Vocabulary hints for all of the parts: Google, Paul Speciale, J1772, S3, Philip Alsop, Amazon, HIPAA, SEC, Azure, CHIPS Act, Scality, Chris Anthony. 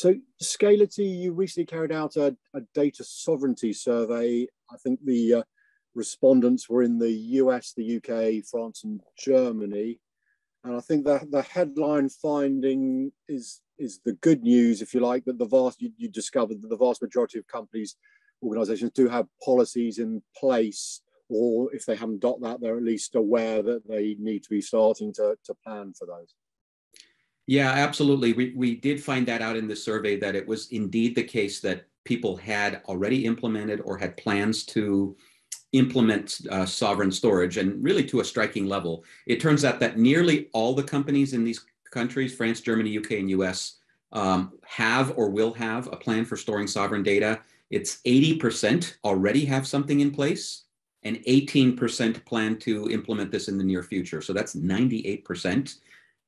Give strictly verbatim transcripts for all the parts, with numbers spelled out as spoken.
So Scality, you recently carried out a, a data sovereignty survey. I think the uh, respondents were in the U S, the U K, France and Germany. And I think that the headline finding is, is the good news, if you like, that the vast, you, you discovered that the vast majority of companies, organizations do have policies in place, or if they haven't got that, they're at least aware that they need to be starting to, to plan for those. Yeah, absolutely. We, we did find that out in the survey, that it was indeed the case that people had already implemented or had plans to implement uh, sovereign storage, and really to a striking level. It turns out that nearly all the companies in these countries, France, Germany, U K, and U S, um, have or will have a plan for storing sovereign data. It's eighty percent already have something in place, and eighteen percent plan to implement this in the near future. So that's ninety-eight percent.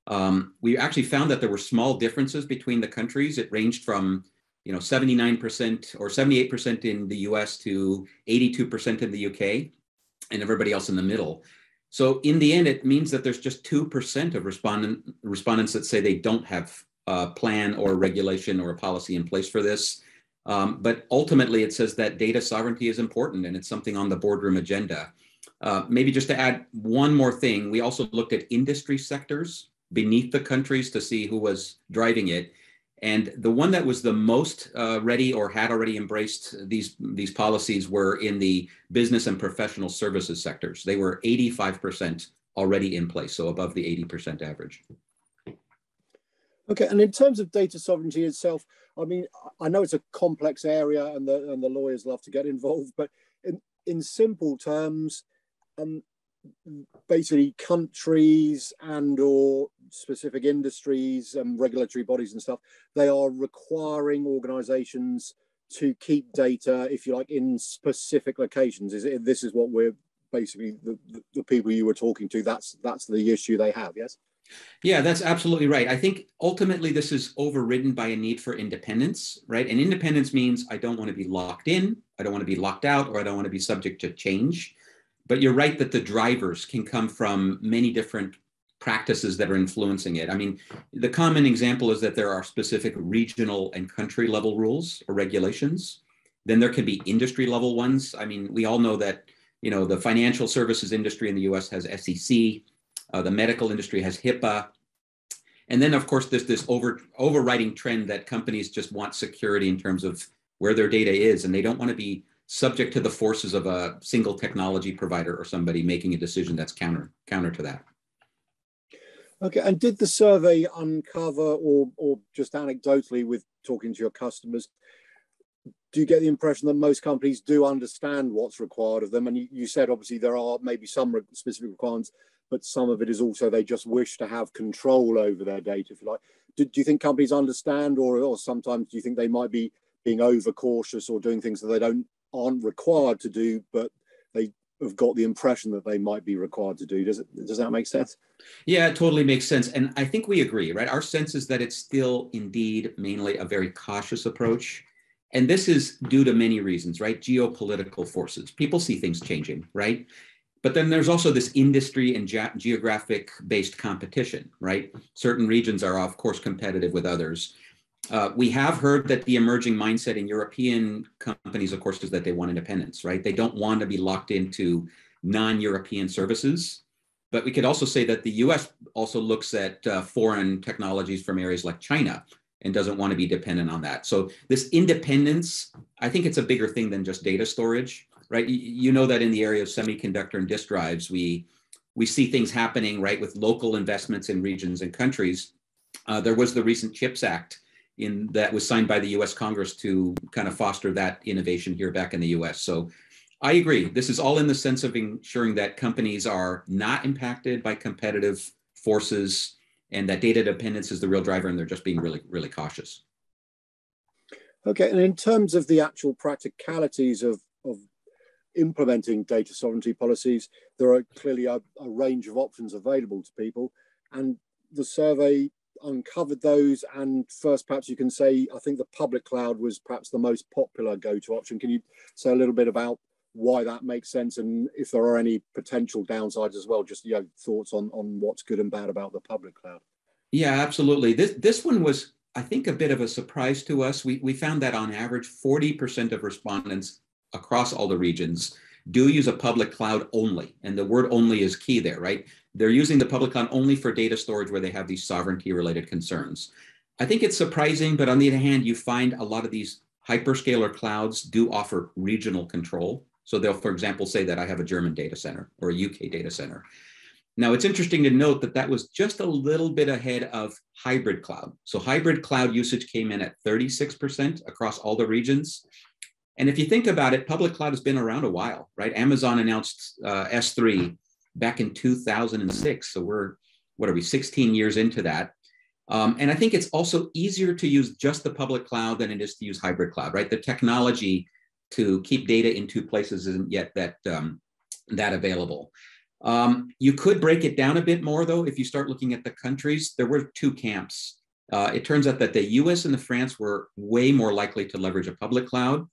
Um, we actually found that there were small differences between the countries. It ranged from, you know, seventy-nine percent or seventy-eight percent in the U S to eighty-two percent in the U K, and everybody else in the middle. So in the end, it means that there's just two percent of respondent, respondents that say they don't have a plan or a regulation or a policy in place for this. Um, but ultimately, it says that data sovereignty is important, and it's something on the boardroom agenda. Uh, maybe just to add one more thing, we also looked at industry sectors beneath the countries to see who was driving it. And the one that was the most uh, ready or had already embraced these, these policies were in the business and professional services sectors. They were eighty-five percent already in place, so above the eighty percent average. Okay, and in terms of data sovereignty itself, I mean, I know it's a complex area, and the, and the lawyers love to get involved, but in, in simple terms, um, basically countries and or specific industries and regulatory bodies and stuff, they are requiring organizations to keep data, if you like, in specific locations. Is it, this is what we're basically, the, the people you were talking to, that's that's the issue they have, yes? Yeah, that's absolutely right. I think ultimately this is overridden by a need for independence, right? And independence means I don't want to be locked in, I don't want to be locked out, or I don't want to be subject to change. But you're right that the drivers can come from many different practices that are influencing it. I mean, the common example is that there are specific regional and country level rules or regulations. Then there can be industry level ones. I mean, we all know that, you know, the financial services industry in the U S has S E C, uh, the medical industry has HIPAA. And then, of course, there's this over, overriding trend that companies just want security in terms of where their data is, and they don't want to be subject to the forces of a single technology provider or somebody making a decision that's counter counter to that. Okay, and did the survey uncover, or, or just anecdotally with talking to your customers, do you get the impression that most companies do understand what's required of them? And you, you said obviously there are maybe some re- specific requirements, but some of it is also they just wish to have control over their data, if you like. Do, do you think companies understand, or, or sometimes do you think they might be being overcautious or doing things that they don't aren't required to do, but they have got the impression that they might be required to do? Does it, does that make sense? Yeah, it totally makes sense. And I think we agree, right? Our sense is that it's still indeed mainly a very cautious approach. And this is due to many reasons, right? Geopolitical forces. People see things changing, right? But then there's also this industry and ge- geographic based competition, right? Certain regions are of course competitive with others. Uh, we have heard that the emerging mindset in European companies, of course, is that they want independence, right? They don't want to be locked into non-European services. But we could also say that the U S also looks at uh, foreign technologies from areas like China and doesn't want to be dependent on that. So this independence, I think it's a bigger thing than just data storage, right? You, you know that in the area of semiconductor and disk drives, we, we see things happening, right, with local investments in regions and countries. Uh, there was the recent CHIPS Act in that was signed by the U S Congress to kind of foster that innovation here back in the U S. So I agree, this is all in the sense of ensuring that companies are not impacted by competitive forces and that data dependence is the real driver, and they're just being really, really cautious. Okay, and in terms of the actual practicalities of, of implementing data sovereignty policies, there are clearly a, a range of options available to people, and the survey uncovered those. And first, perhaps you can say, I think the public cloud was perhaps the most popular go-to option. Can you say a little bit about why that makes sense, and if there are any potential downsides as well, just, you know, thoughts on, on what's good and bad about the public cloud? Yeah, absolutely. This, this one was I think, a bit of a surprise to us. We, we found that on average, forty percent of respondents across all the regions do use a public cloud only. And the word only is key there, right? They're using the public cloud only for data storage where they have these sovereignty related concerns. I think it's surprising, but on the other hand, you find a lot of these hyperscaler clouds do offer regional control. So they'll, for example, say that I have a German data center or a U K data center. Now, it's interesting to note that that was just a little bit ahead of hybrid cloud. So hybrid cloud usage came in at thirty-six percent across all the regions. And if you think about it, public cloud has been around a while, right? Amazon announced uh, S three back in two thousand six. So we're, what are we, sixteen years into that. Um, and I think it's also easier to use just the public cloud than it is to use hybrid cloud, right? The technology to keep data in two places isn't yet that, um, that available. Um, you could break it down a bit more, though, if you start looking at the countries. There were two camps. Uh, it turns out that the U S and the France were way more likely to leverage a public cloud,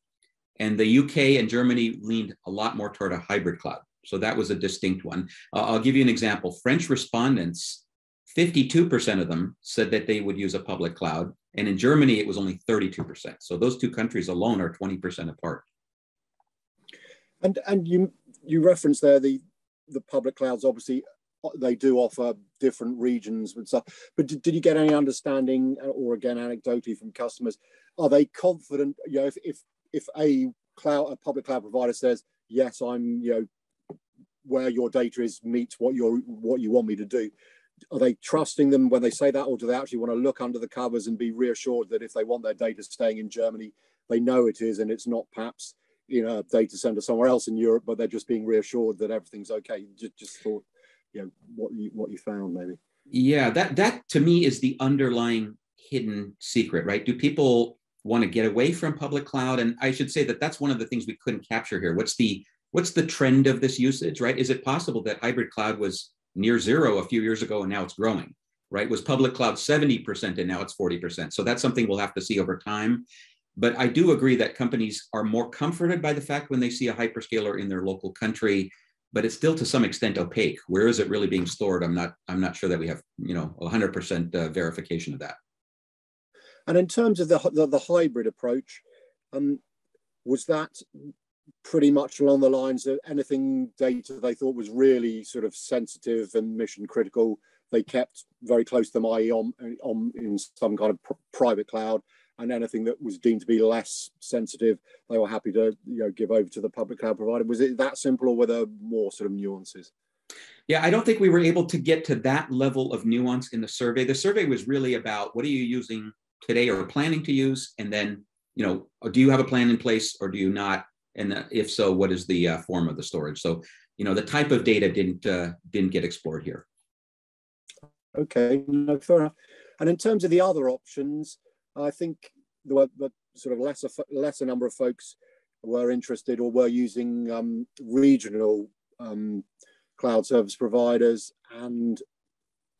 and the U K and Germany leaned a lot more toward a hybrid cloud. So that was a distinct one. Uh, I'll give you an example. French respondents, fifty-two percent of them said that they would use a public cloud, and in Germany, it was only thirty-two percent. So those two countries alone are twenty percent apart. And, and you, you referenced there the the public clouds. Obviously they do offer different regions and stuff, but did, did you get any understanding, or again anecdotally from customers, are they confident, you know, if if, if a cloud a public cloud provider says, yes, I'm, you know, where your data is meets what you're what you want me to do, are they trusting them when they say that, or do they actually want to look under the covers and be reassured that if they want their data staying in Germany, they know it is, and it's not perhaps in a data center somewhere else in Europe, but they're just being reassured that everything's okay? Just, just thought, you know, what you what you found maybe. Yeah, that that to me is the underlying hidden secret, right? Do people want to get away from public cloud? And I should say that that's one of the things we couldn't capture here. What's the what's the trend of this usage, right? Is it possible that hybrid cloud was near zero a few years ago and now it's growing, right? Was public cloud seventy percent and now it's forty percent? So that's something we'll have to see over time. But I do agree that companies are more comforted by the fact when they see a hyperscaler in their local country, but it's still to some extent opaque. Where is it really being stored? I'm not, I'm not sure that we have, you know, one hundred percent uh, verification of that. And in terms of the, the, the hybrid approach, um, was that pretty much along the lines of anything data they thought was really sort of sensitive and mission critical, they kept very close to them, that is on, on, in some kind of pr private cloud? And anything that was deemed to be less sensitive, they were happy to, you know, give over to the public cloud provider. Was it that simple, or were there more sort of nuances? Yeah, I don't think we were able to get to that level of nuance in the survey. The survey was really about what are you using today or planning to use? And then, you know, do you have a plan in place or do you not? And if so, what is the uh, form of the storage? So, you know, the type of data didn't, uh, didn't get explored here. Okay, no, fair enough. And in terms of the other options, I think there were sort of lesser, lesser number of folks were interested or were using um, regional um, cloud service providers, and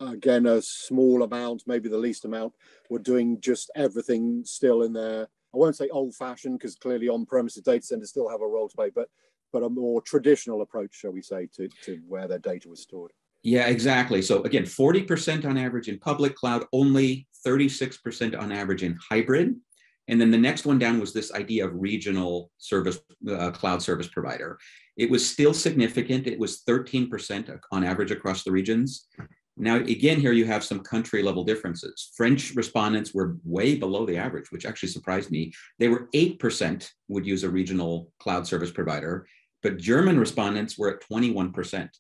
again a small amount, maybe the least amount, were doing just everything still in their, I won't say old-fashioned, because clearly on-premises data centers still have a role to play, but but a more traditional approach, shall we say, to, to where their data was stored. Yeah, exactly. So again, forty percent on average in public cloud only, thirty-six percent on average in hybrid. And then the next one down was this idea of regional service, uh, cloud service provider. It was still significant. It was thirteen percent on average across the regions. Now, again, here you have some country level differences. French respondents were way below the average, which actually surprised me. They were eight percent would use a regional cloud service provider, but German respondents were at twenty-one percent.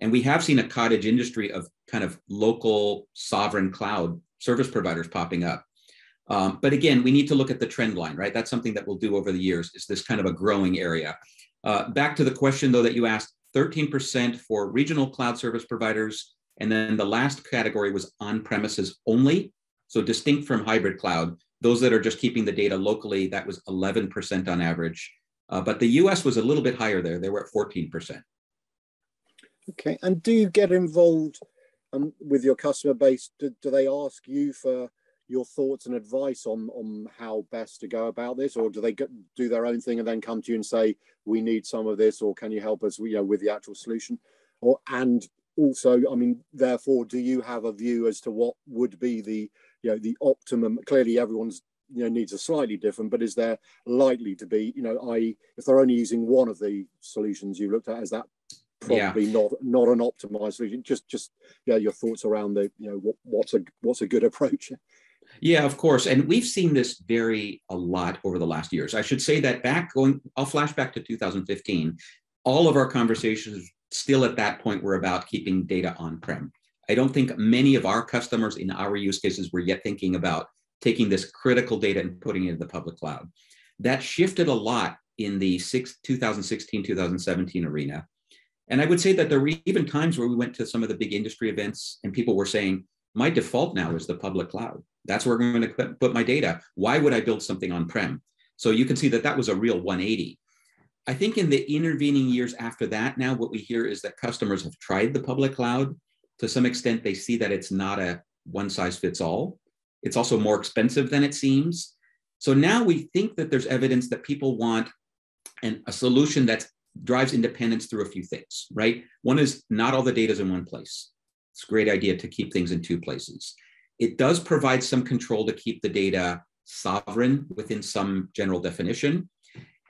And we have seen a cottage industry of kind of local sovereign cloud service providers popping up. Um, but again, we need to look at the trend line, right? That's something that we'll do over the years, is this kind of a growing area. Uh, back to the question though that you asked, thirteen percent for regional cloud service providers. And then the last category was on-premises only. So distinct from hybrid cloud, those that are just keeping the data locally, that was eleven percent on average. Uh, but the U S was a little bit higher there. They were at fourteen percent. Okay, and do you get involved um, with your customer base? Do, do they ask you for your thoughts and advice on, on how best to go about this? Or do they get, do their own thing and then come to you and say, we need some of this, or can you help us, you know, with the actual solution? Or, and also, I mean, therefore, do you have a view as to what would be the, you know, the optimum? Clearly, everyone's, you know, needs are slightly different, but is there likely to be, you know, that is, if they're only using one of the solutions you looked at, is that probably yeah. not not an optimized solution? Just, just, yeah, your thoughts around the, you know, what, what's a what's a good approach? Yeah, of course. And we've seen this vary a lot over the last years. I should say that back going, I'll flash back to two thousand fifteen. All of our conversations still at that point were about keeping data on-prem. I don't think many of our customers in our use cases were yet thinking about taking this critical data and putting it in the public cloud. That shifted a lot in the two thousand sixteen, two thousand seventeen arena. And I would say that there were even times where we went to some of the big industry events and people were saying, my default now is the public cloud. That's where I'm going to put my data. Why would I build something on-prem? So you can see that that was a real one eighty. I think in the intervening years after that, now what we hear is that customers have tried the public cloud. To some extent, they see that it's not a one-size-fits-all. It's also more expensive than it seems. So now we think that there's evidence that people want an, a solution that drives independence through a few things, right? One is not all the data is in one place. It's a great idea to keep things in two places. It does provide some control to keep the data sovereign within some general definition.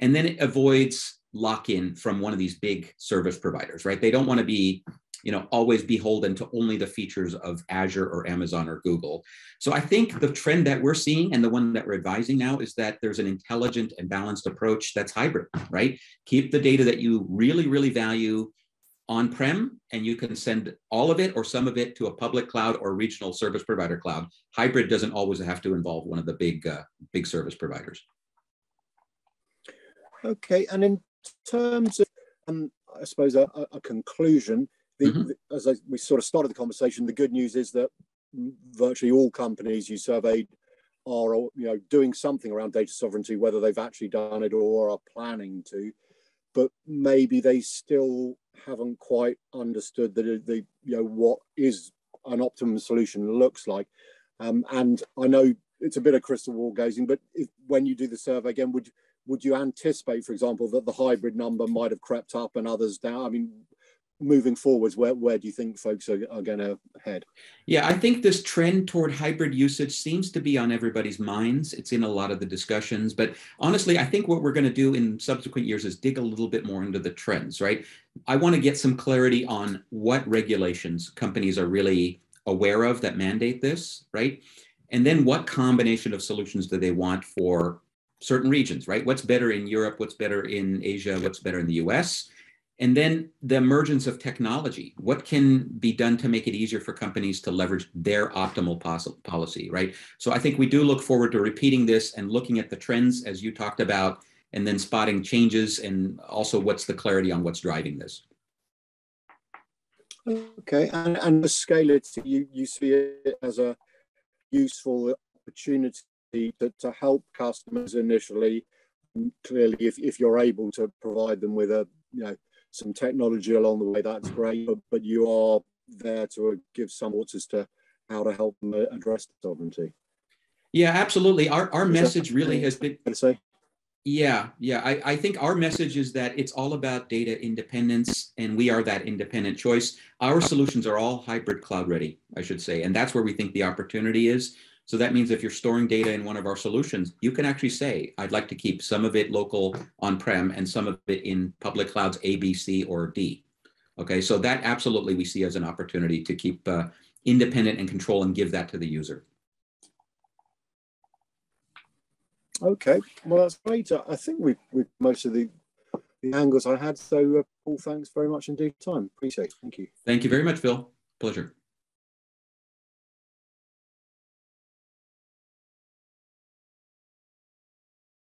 And then it avoids lock-in from one of these big service providers, right? They don't want to be, you know, always beholden to only the features of Azure or Amazon or Google. So I think the trend that we're seeing and the one that we're advising now is that there's an intelligent and balanced approach that's hybrid, right? Keep the data that you really, really value on-prem, and you can send all of it or some of it to a public cloud or regional service provider cloud. Hybrid doesn't always have to involve one of the big, uh, big service providers. Okay, and in terms of, um, I suppose, a, a conclusion, the, mm-hmm. the, as I, we sort of started the conversation, the good news is that virtually all companies you surveyed are, you know, doing something around data sovereignty, whether they've actually done it or are planning to, but maybe they still haven't quite understood that the, you know, what is an optimum solution looks like. Um, and I know it's a bit of crystal ball gazing, but if, when you do the survey again, would would you anticipate, for example, that the hybrid number might have crept up and others down? I mean, moving forwards, where, where do you think folks are, are going to head? Yeah, I think this trend toward hybrid usage seems to be on everybody's minds. It's in a lot of the discussions, but honestly, I think what we're going to do in subsequent years is dig a little bit more into the trends, right? I want to get some clarity on what regulations companies are really aware of that mandate this, right? And then what combination of solutions do they want for certain regions, right? What's better in Europe? What's better in Asia? What's better in the U S? And then the emergence of technology. What can be done to make it easier for companies to leverage their optimal policy, right? So I think we do look forward to repeating this and looking at the trends as you talked about, and then spotting changes and also what's the clarity on what's driving this. Okay, and, and the Scality, you, you see it as a useful opportunity To, to help customers initially, clearly if, if you're able to provide them with a, you know, some technology along the way, that's great, but, but you are there to give some thoughts as to how to help them address the sovereignty. Yeah, absolutely. Our, our message really has been, yeah, yeah. I, I think our message is that it's all about data independence and we are that independent choice. Our solutions are all hybrid cloud ready, I should say, and that's where we think the opportunity is. So that means if you're storing data in one of our solutions, you can actually say, I'd like to keep some of it local on-prem and some of it in public clouds A, B, C, or D. Okay, so that absolutely we see as an opportunity to keep uh, independent and control and give that to the user. Okay, well, that's great. I think we've, we've most of the, the angles I had. So, uh, Paul, thanks very much indeed for your time. Appreciate it. Thank you. Thank you very much, Phil. Pleasure.